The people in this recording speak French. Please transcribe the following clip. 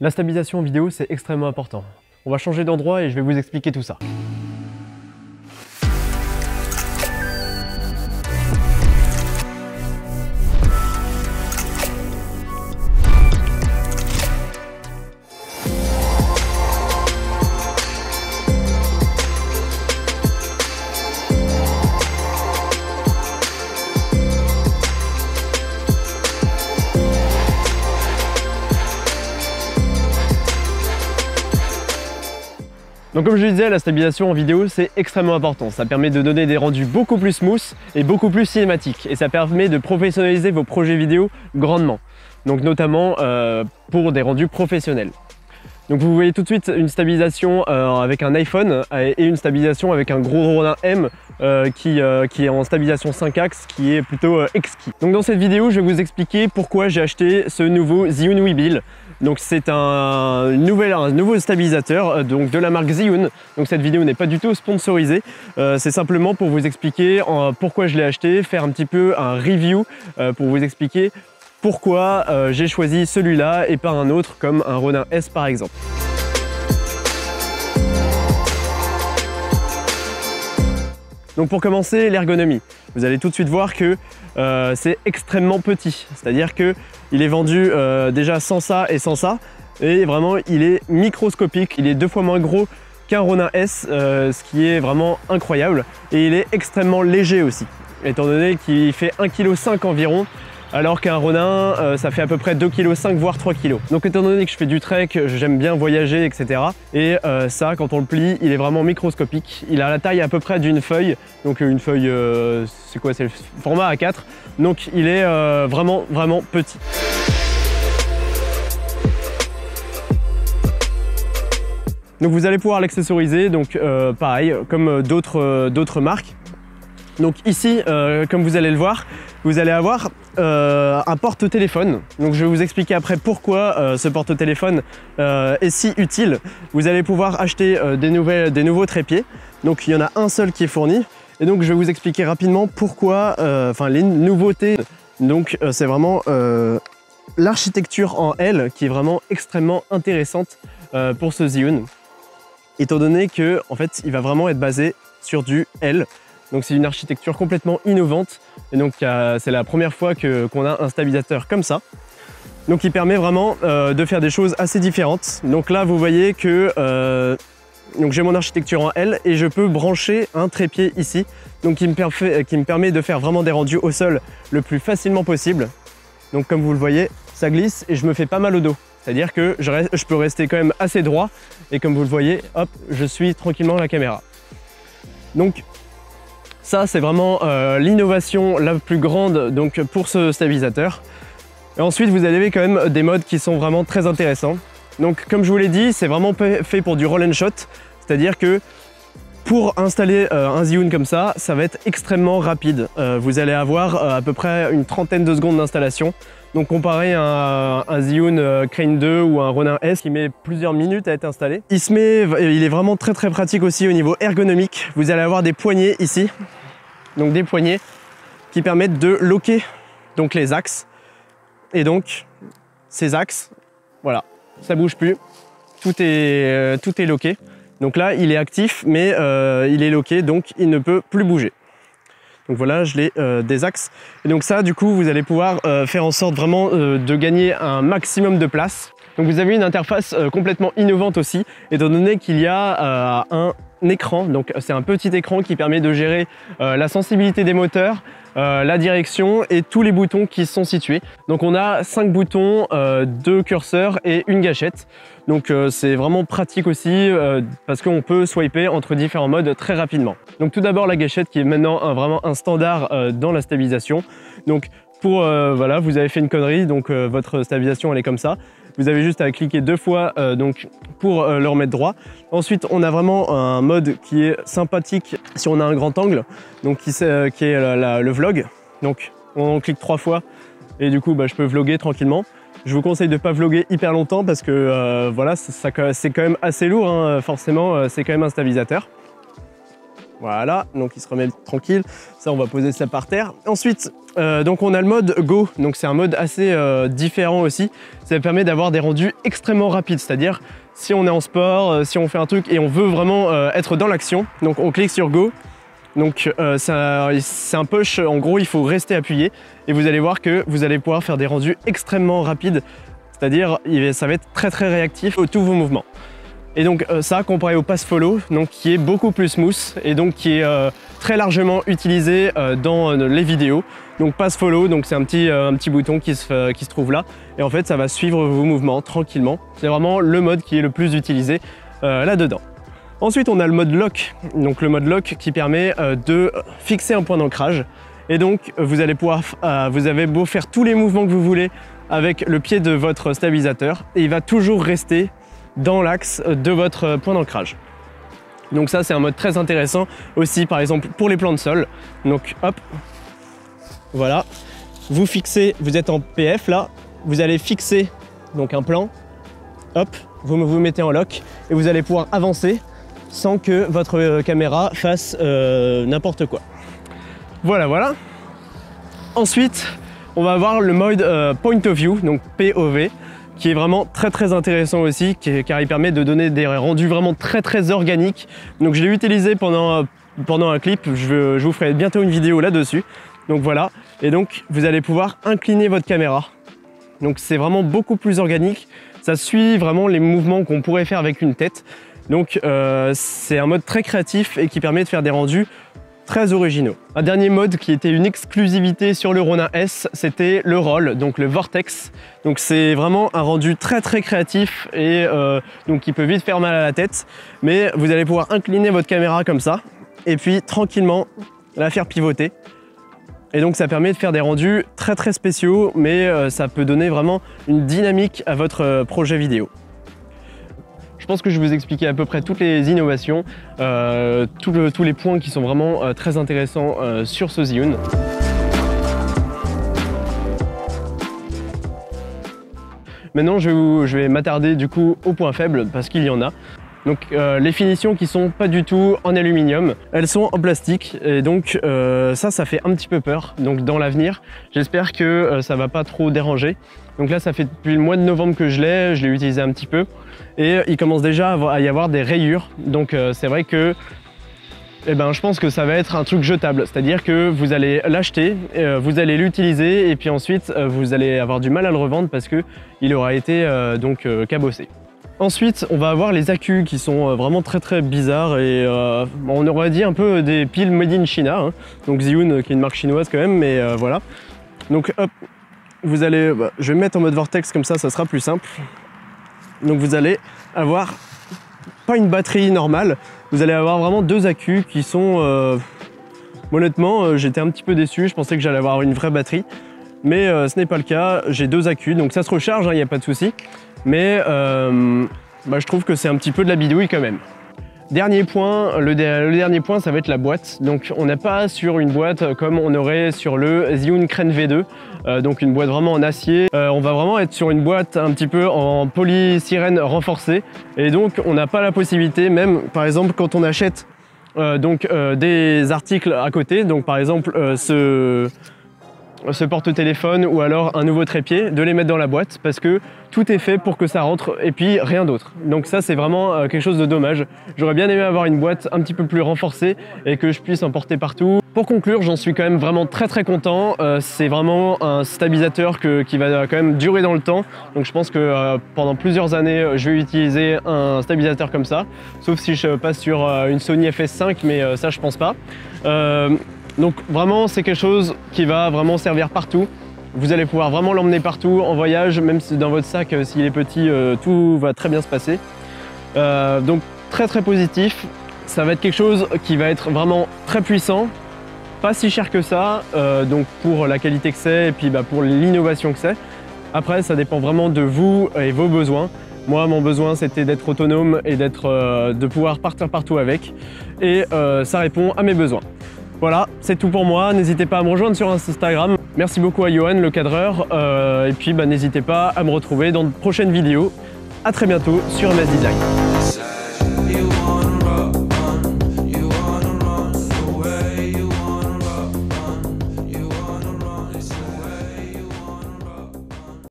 La stabilisation vidéo, c'est extrêmement important. On va changer d'endroit et je vais vous expliquer tout ça. Donc comme je le disais, la stabilisation en vidéo, c'est extrêmement important. Ça permet de donner des rendus beaucoup plus smooth et beaucoup plus cinématiques. Et ça permet de professionnaliser vos projets vidéo grandement. Donc notamment pour des rendus professionnels. Donc vous voyez tout de suite une stabilisation avec un iPhone et une stabilisation avec un gros Ronin M qui est en stabilisation 5 axes, qui est plutôt exquis. Donc dans cette vidéo, je vais vous expliquer pourquoi j'ai acheté ce nouveau Zhiyun Weebill. Donc c'est un nouveau stabilisateur donc de la marque Zhiyun. Donc cette vidéo n'est pas du tout sponsorisée, c'est simplement pour vous expliquer pourquoi je l'ai acheté, faire un petit peu un review pour vous expliquer pourquoi j'ai choisi celui-là et pas un autre comme un Ronin S par exemple. Donc pour commencer, l'ergonomie. Vous allez tout de suite voir que c'est extrêmement petit, c'est-à-dire que il est vendu déjà sans ça et sans ça, et vraiment il est microscopique, il est 2 fois moins gros qu'un Ronin S, ce qui est vraiment incroyable, et il est extrêmement léger aussi, étant donné qu'il fait 1,5 kg environ, alors qu'un Ronin ça fait à peu près 2,5 kg voire 3 kg. Donc étant donné que je fais du trek, j'aime bien voyager, etc. Et ça, quand on le plie, il est vraiment microscopique. Il a la taille à peu près d'une feuille, donc une feuille, c'est quoi, c'est le format A4, donc il est vraiment petit. Donc vous allez pouvoir l'accessoriser, donc pareil, comme d'autres marques. Donc ici, comme vous allez le voir, vous allez avoir un porte-téléphone. Donc je vais vous expliquer après pourquoi ce porte-téléphone est si utile. Vous allez pouvoir acheter des nouveaux trépieds. Donc il y en a un seul qui est fourni. Et donc je vais vous expliquer rapidement pourquoi, enfin les nouveautés. Donc c'est vraiment l'architecture en L qui est vraiment extrêmement intéressante pour ce Zhiyun. Étant donné que en fait, il va vraiment être basé sur du L. Donc c'est une architecture complètement innovante et donc c'est la première fois qu'on a un stabilisateur comme ça. Donc il permet vraiment de faire des choses assez différentes. Donc là vous voyez que j'ai mon architecture en L et je peux brancher un trépied ici, donc qui me permet de faire vraiment des rendus au sol le plus facilement possible. Donc comme vous le voyez, ça glisse et je me fais pas mal au dos. C'est-à-dire que je peux rester quand même assez droit et comme vous le voyez, hop, je suis tranquillement à la caméra. Donc ça, c'est vraiment l'innovation la plus grande donc, pour ce stabilisateur. Et ensuite, vous avez quand même des modes qui sont vraiment très intéressants. Donc, comme je vous l'ai dit, c'est vraiment fait pour du roll and shot. C'est-à-dire que pour installer un Zhiyun comme ça, ça va être extrêmement rapide. Vous allez avoir à peu près une trentaine de secondes d'installation. Donc comparé à un Zhiyun Crane 2 ou un Ronin S qui met plusieurs minutes à être installé. Il est vraiment très pratique aussi au niveau ergonomique. Vous allez avoir des poignées ici, donc des poignées qui permettent de loquer donc les axes. Et donc ces axes, voilà, ça bouge plus, tout est loqué. Donc là, il est actif, mais il est loqué, donc il ne peut plus bouger. Donc voilà, je l'ai des axes. Et donc ça, du coup, vous allez pouvoir faire en sorte vraiment de gagner un maximum de place. Donc vous avez une interface complètement innovante aussi, étant donné qu'il y a un écran. Donc c'est un petit écran qui permet de gérer la sensibilité des moteurs, la direction et tous les boutons qui sont situés. Donc on a 5 boutons, 2 curseurs et une gâchette. Donc c'est vraiment pratique aussi parce qu'on peut swiper entre différents modes très rapidement. Donc tout d'abord la gâchette qui est maintenant vraiment un standard dans la stabilisation. Donc pour, voilà, vous avez fait une connerie, donc votre stabilisation elle est comme ça. Vous avez juste à cliquer 2 fois donc, pour le remettre droit. Ensuite, on a vraiment un mode qui est sympathique si on a un grand angle, donc qui est le vlog. Donc, on clique 3 fois et du coup, bah, je peux vlogger tranquillement. Je vous conseille de ne pas vlogger hyper longtemps parce que voilà, c'est quand même assez lourd, hein, forcément, c'est quand même un stabilisateur. Voilà, donc il se remet tranquille. Ça, on va poser ça par terre. Ensuite, donc on a le mode Go. Donc c'est un mode assez différent aussi. Ça permet d'avoir des rendus extrêmement rapides. C'est-à-dire, si on est en sport, si on fait un truc et on veut vraiment être dans l'action, donc on clique sur Go. Donc c'est un push, en gros il faut rester appuyé et vous allez voir que vous allez pouvoir faire des rendus extrêmement rapides, c'est-à-dire ça va être très très réactif à tous vos mouvements. Et donc ça comparé au pass follow, donc qui est beaucoup plus smooth et donc qui est très largement utilisé dans les vidéos. Donc pass follow, donc c'est un petit bouton qui se trouve là et en fait ça va suivre vos mouvements tranquillement. C'est vraiment le mode qui est le plus utilisé là-dedans. Ensuite, on a le mode lock, donc le mode lock qui permet de fixer un point d'ancrage. Et donc, vous allez pouvoir, vous avez beau faire tous les mouvements que vous voulez avec le pied de votre stabilisateur, et il va toujours rester dans l'axe de votre point d'ancrage. Donc ça, c'est un mode très intéressant aussi, par exemple, pour les plans de sol. Donc, hop, voilà, vous fixez, vous êtes en PF là, vous allez fixer donc un plan, hop, vous vous mettez en lock et vous allez pouvoir avancer sans que votre caméra fasse n'importe quoi. Voilà, voilà. Ensuite, on va avoir le mode Point of View, donc POV, qui est vraiment très très intéressant aussi, car il permet de donner des rendus vraiment très très organiques. Donc je l'ai utilisé pendant un clip, je vous ferai bientôt une vidéo là-dessus. Donc voilà, et donc vous allez pouvoir incliner votre caméra. Donc c'est vraiment beaucoup plus organique, ça suit vraiment les mouvements qu'on pourrait faire avec une tête. Donc c'est un mode très créatif et qui permet de faire des rendus très originaux. Un dernier mode qui était une exclusivité sur le Ronin S, c'était le Roll, donc le Vortex. Donc c'est vraiment un rendu très très créatif et donc qui peut vite faire mal à la tête. Mais vous allez pouvoir incliner votre caméra comme ça et puis tranquillement la faire pivoter. Et donc ça permet de faire des rendus très très spéciaux, mais ça peut donner vraiment une dynamique à votre projet vidéo. Je pense que je vous ai expliqué à peu près toutes les innovations, tous les points qui sont vraiment très intéressants sur ce Zhiyun. Maintenant, je vais m'attarder du coup aux points faibles parce qu'il y en a. Donc les finitions qui sont pas du tout en aluminium, elles sont en plastique et donc ça fait un petit peu peur. Donc dans l'avenir, j'espère que ça va pas trop déranger. Donc là, ça fait depuis le mois de novembre que je l'ai utilisé un petit peu et il commence déjà à y avoir des rayures. Donc c'est vrai que je pense que ça va être un truc jetable, c'est-à-dire que vous allez l'acheter, vous allez l'utiliser et puis ensuite vous allez avoir du mal à le revendre parce que il aura été cabossé. Ensuite, on va avoir les accus qui sont vraiment très très bizarres et on aurait dit un peu des piles made in China, hein. Donc Zhiyun qui est une marque chinoise quand même, mais voilà. Donc hop, vous allez, je vais me mettre en mode vortex comme ça, ça sera plus simple. Donc vous allez avoir pas une batterie normale, vous allez avoir vraiment deux accus qui sont, honnêtement, j'étais un petit peu déçu, je pensais que j'allais avoir une vraie batterie, mais ce n'est pas le cas, j'ai deux accus, donc ça se recharge, il n'y a pas de souci. Mais je trouve que c'est un petit peu de la bidouille quand même. Dernier point, le dernier point, ça va être la boîte. Donc on n'est pas sur une boîte comme on aurait sur le Zhiyun Crane V2, donc une boîte vraiment en acier. On va vraiment être sur une boîte un petit peu en polystyrène renforcé. Et donc on n'a pas la possibilité, même par exemple quand on achète des articles à côté, donc par exemple ce porte-téléphone ou alors un nouveau trépied, de les mettre dans la boîte parce que tout est fait pour que ça rentre et puis rien d'autre. Donc ça, c'est vraiment quelque chose de dommage. J'aurais bien aimé avoir une boîte un petit peu plus renforcée et que je puisse en porter partout. Pour conclure, j'en suis quand même vraiment très très content. C'est vraiment un stabilisateur qui va quand même durer dans le temps. Donc je pense que pendant plusieurs années, je vais utiliser un stabilisateur comme ça. Sauf si je passe sur une Sony FS5, mais ça, je pense pas. Donc vraiment, c'est quelque chose qui va vraiment servir partout. Vous allez pouvoir vraiment l'emmener partout, en voyage, même dans votre sac, s'il est petit, tout va très bien se passer. Donc très très positif. Ça va être quelque chose qui va être vraiment très puissant, pas si cher que ça, donc pour la qualité que c'est et puis pour l'innovation que c'est. Après, ça dépend vraiment de vous et vos besoins. Moi, mon besoin, c'était d'être autonome et de pouvoir partir partout avec. Et ça répond à mes besoins. Voilà, c'est tout pour moi, n'hésitez pas à me rejoindre sur Instagram. Merci beaucoup à Yoann, le cadreur, et puis n'hésitez pas à me retrouver dans de prochaines vidéos. À très bientôt sur MS Design.